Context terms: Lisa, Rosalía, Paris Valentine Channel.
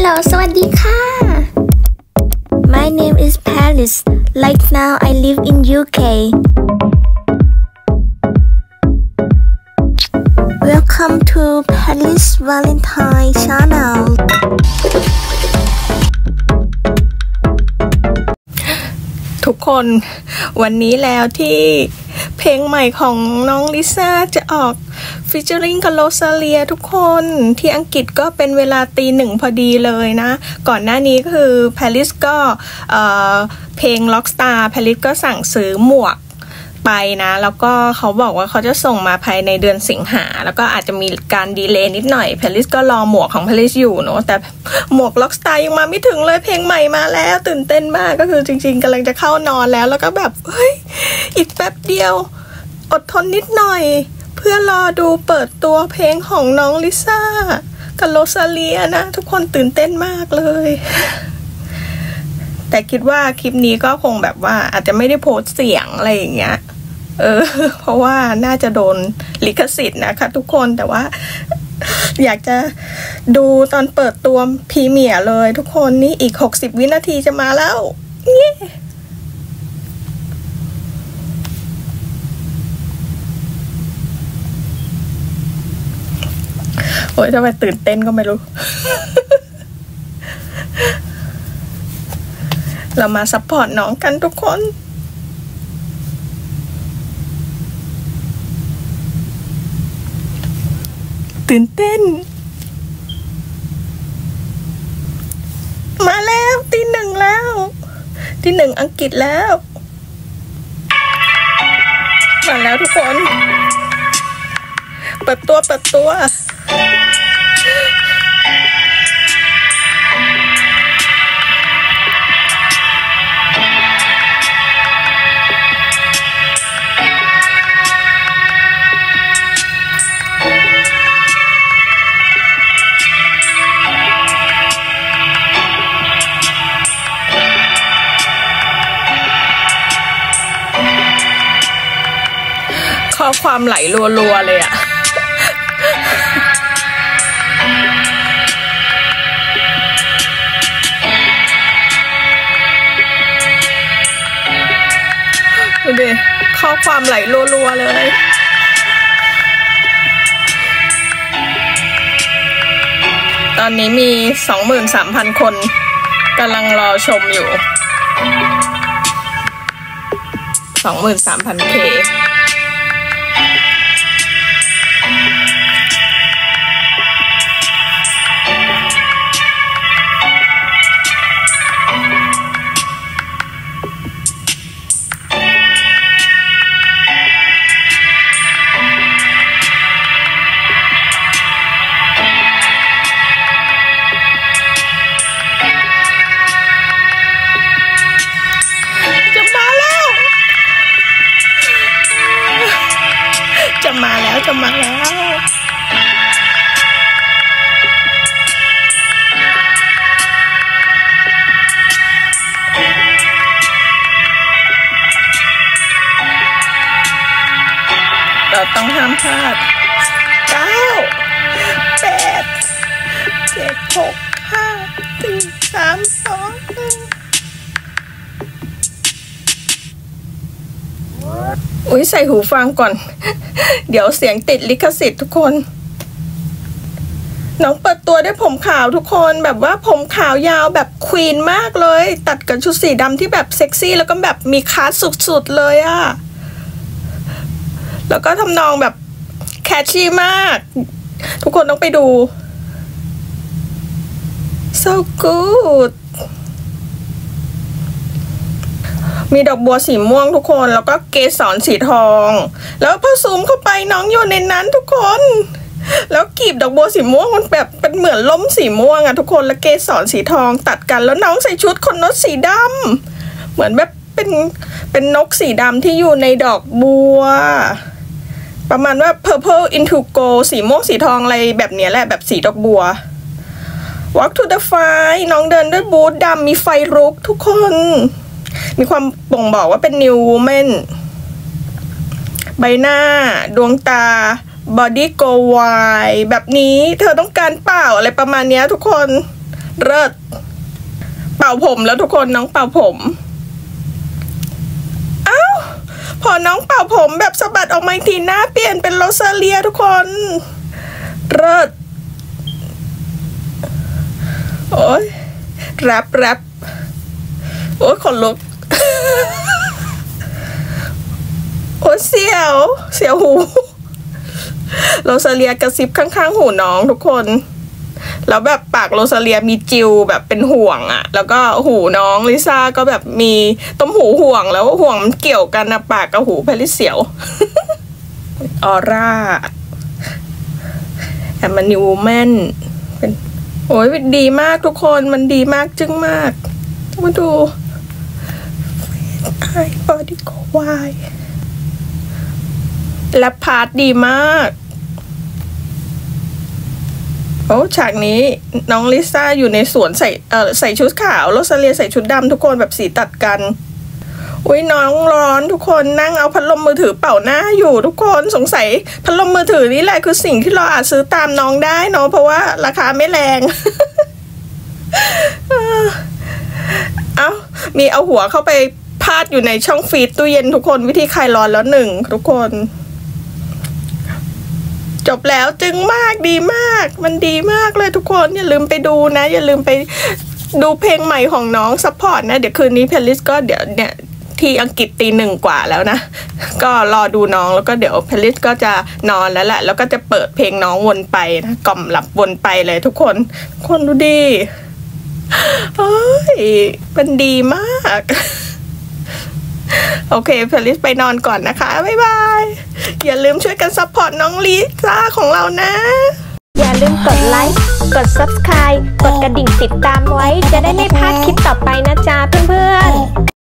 Hello สวัสดีค่ะ My name is Paris. Like now I live in UK. Welcome to Paris Valentine Channel. ทุกคนวันนี้แล้วที่เพลงใหม่ของน้องลิซ่าจะออกฟิชเชอริงกับโรซาเลียทุกคนที่อังกฤษก็เป็นเวลา 01:00 พอดีเลยนะก่อนหน้านี้คือแพริสก็เพลงล็อกสตาร์แพริสก็สั่งซื้อหมวกไปนะแล้วก็เขาบอกว่าเขาจะส่งมาภายในเดือนสิงหาแล้วก็อาจจะมีการดีเลย์นิดหน่อยแพริสก็รอหมวกของแพริสอยู่เนาะแต่หมวกล็อกสตาร์ยังมาไม่ถึงเลยเพลงใหม่มาแล้วตื่นเต้นมากก็คือจริงๆกำลังจะเข้านอนแล้วแล้วก็แบบเฮ้ยอีกแป๊บเดียวอดทนนิดหน่อยเพื่อรอดูเปิดตัวเพลงของน้องลิซ่ากับโรซาเลียนะทุกคนตื่นเต้นมากเลยแต่คิดว่าคลิปนี้ก็คงแบบว่าอาจจะไม่ได้โพสเสียงอะไรอย่างเงี้ยเพราะว่าน่าจะโดนลิขสิทธิ์นะคะทุกคนแต่ว่าอยากจะดูตอนเปิดตัวพรีเมียร์เลยทุกคนนี่อีก60วินาทีจะมาแล้วโอ้ยทำไมตื่นเต้นก็ไม่รู้ เรามาซัพพอร์ตน้องกันทุกคนตื่นเต้นมาแล้ว01:00แล้ว01:00อังกฤษแล้วมาแล้วทุกคนเปิดตัวข้อความไหลรัวๆเลยอะดูดิข้อความไหลรัวๆเลยตอนนี้มี 23,000 คนกำลังรอชมอยู่ 23,000Kเราต้องห้ามพลาด9 8 7 6 5 4 3 2 1อุ้ยใส่หูฟังก่อน เดี๋ยวเสียงติดลิขสิทธิ์ทุกคนน้องเปิดตัวด้วยผมขาวทุกคนแบบว่าผมขาวยาวแบบควีนมากเลยตัดกับชุดสีดำที่แบบเซ็กซี่แล้วก็แบบมีคลาสสุดๆเลยอะแล้วก็ทำนองแบบแคชชี่มากทุกคนต้องไปดู so good มีดอกบัวสีม่วงทุกคนแล้วก็เกสรสีทองแล้วพอซูมเข้าไปน้องอยู่ในนั้นทุกคนแล้วกีบดอกบัวสีม่วงมันแบบเป็นเหมือนล้มสีม่วงอะทุกคนแล้วเกสรสีทองตัดกันแล้วน้องใส่ชุดขนนกสีดำเหมือนแบบเป็นนกสีดำที่อยู่ในดอกบัวประมาณว่า purple into gold สีม่วงสีทองอะไรแบบนี้แหละแบบสีดอกบัว walk to the fire น้องเดินด้วยบูทดำมีไฟลุกทุกคนมีความบ่งบอกว่าเป็น new woman ใบหน้าดวงตา body go wide แบบนี้เธอต้องการเปล่าอะไรประมาณนี้ทุกคน เลิศเป่าผมแล้วทุกคนน้องเป่าผมอ้าวพอน้องเป่าผมแบบสะบัดออกมาทีหน้าเปลี่ยนเป็นโรซาเลียทุกคนเลิศโอ้ยแรปโอ้ยขนลุกโอ้ยเสียวหูโรซาเลียกระซิบข้างๆหูน้องทุกคนแล้วแบบปากโรซาเลียมีจิวแบบเป็นห่วงอะแล้วก็หูน้องลิซ่าก็แบบมีต้มหูห่วงแล้วห่วงมันเกี่ยวกันนะปากกับหูแพริสเสียว ออร่าแอมมานิวแมนเป็นโอ้ยดีมากทุกคนมันดีมากจึ้งมากมาดูไอ้บอดี้ก็วายและพาร์ทดีมากโอ้ฉากนี้น้องลิซ่าอยู่ในสวนใส่ชุดขาวโรซาเลียใส่ชุดดำทุกคนแบบสีตัดกันอุ้ยน้องร้อนทุกคนนั่งเอาพัดลมมือถือเป่าหน้าอยู่ทุกคนสงสัยพัดลมมือถือนี่แหละคือสิ่งที่เราอาจซื้อตามน้องได้เนาะเพราะว่าราคาไม่แรง เอามีเอาหัวเข้าไปพาดอยู่ในช่องฟีดตู้เย็นทุกคนวิธีคลายร้อนแล้วหนึ่งทุกคนจบแล้วจึงมากดีมากมันดีมากเลยทุกคนอย่าลืมไปดูนะอย่าลืมไปดูเพลงใหม่ของน้องซัพพอร์ตนะเดี๋ยวคืนนี้เพลย์ลิสต์ก็เดี๋ยวเนี่ยที่อังกฤษตี 1 กว่าแล้วนะก็รอดูน้องแล้วก็เดี๋ยวเพลย์ลิสต์ก็จะนอนแล้วแหละแล้วก็จะเปิดเพลงน้องวนไปนะกล่อมหลับวนไปเลยทุกคนคนดูดีโอ้ยมันดีมากโอเคเพลย์ลิสต์ไปนอนก่อนนะคะบ๊ายบายอย่าลืมช่วยกันซัพพอร์ตน้องลิซ่าของเรานะอย่าลืมกดไลค์กด Subscribe กดกระดิ่งติดตามไว้จะได้ไม่พลาดคลิปต่อไปนะจ๊ะ